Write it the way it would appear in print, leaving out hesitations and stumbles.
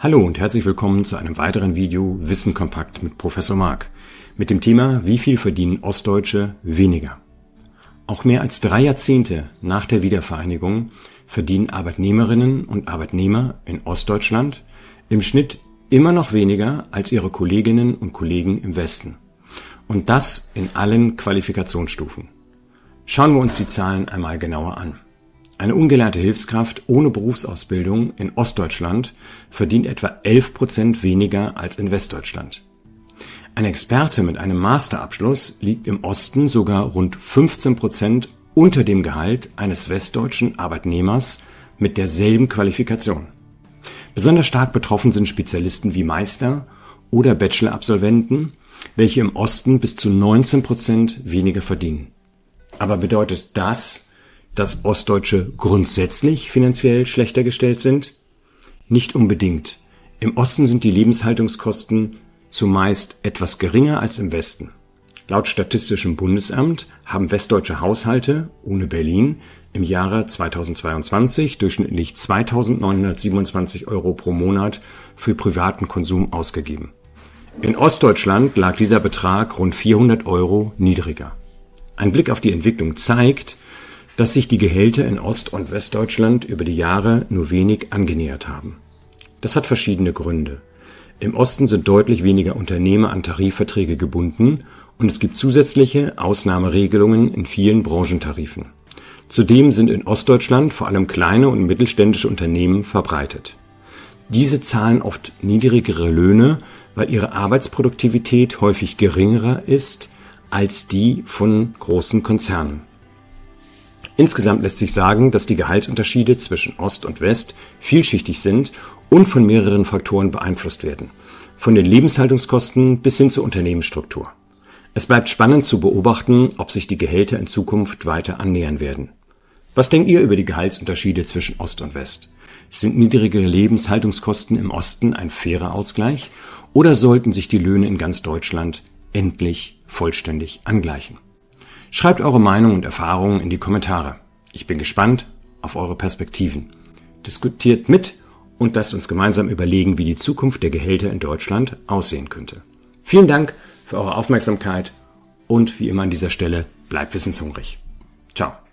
Hallo und herzlich willkommen zu einem weiteren Video Wissen Kompakt mit Professor Marc. Mit dem Thema, wie viel verdienen Ostdeutsche weniger? Auch mehr als 3 Jahrzehnte nach der Wiedervereinigung verdienen Arbeitnehmerinnen und Arbeitnehmer in Ostdeutschland im Schnitt immer noch weniger als ihre Kolleginnen und Kollegen im Westen. Und das in allen Qualifikationsstufen. Schauen wir uns die Zahlen einmal genauer an. Eine ungelernte Hilfskraft ohne Berufsausbildung in Ostdeutschland verdient etwa 11% weniger als in Westdeutschland. Ein Experte mit einem Masterabschluss liegt im Osten sogar rund 15% unter dem Gehalt eines westdeutschen Arbeitnehmers mit derselben Qualifikation. Besonders stark betroffen sind Spezialisten wie Meister oder Bachelor-Absolventen, welche im Osten bis zu 19% weniger verdienen. Aber bedeutet das, dass Ostdeutsche grundsätzlich finanziell schlechter gestellt sind? Nicht unbedingt. Im Osten sind die Lebenshaltungskosten zumeist etwas geringer als im Westen. Laut Statistischem Bundesamt haben westdeutsche Haushalte ohne Berlin im Jahre 2022 durchschnittlich 2.927 € pro Monat für privaten Konsum ausgegeben. In Ostdeutschland lag dieser Betrag rund 400 € niedriger. Ein Blick auf die Entwicklung zeigt, dass sich die Gehälter in Ost- und Westdeutschland über die Jahre nur wenig angenähert haben. Das hat verschiedene Gründe. Im Osten sind deutlich weniger Unternehmer an Tarifverträge gebunden und es gibt zusätzliche Ausnahmeregelungen in vielen Branchentarifen. Zudem sind in Ostdeutschland vor allem kleine und mittelständische Unternehmen verbreitet. Diese zahlen oft niedrigere Löhne, weil ihre Arbeitsproduktivität häufig geringer ist als die von großen Konzernen. Insgesamt lässt sich sagen, dass die Gehaltsunterschiede zwischen Ost und West vielschichtig sind und von mehreren Faktoren beeinflusst werden, von den Lebenshaltungskosten bis hin zur Unternehmensstruktur. Es bleibt spannend zu beobachten, ob sich die Gehälter in Zukunft weiter annähern werden. Was denkt ihr über die Gehaltsunterschiede zwischen Ost und West? Sind niedrigere Lebenshaltungskosten im Osten ein fairer Ausgleich oder sollten sich die Löhne in ganz Deutschland endlich vollständig angleichen? Schreibt eure Meinung und Erfahrungen in die Kommentare. Ich bin gespannt auf eure Perspektiven. Diskutiert mit und lasst uns gemeinsam überlegen, wie die Zukunft der Gehälter in Deutschland aussehen könnte. Vielen Dank für eure Aufmerksamkeit und wie immer an dieser Stelle, bleibt wissenshungrig. Ciao.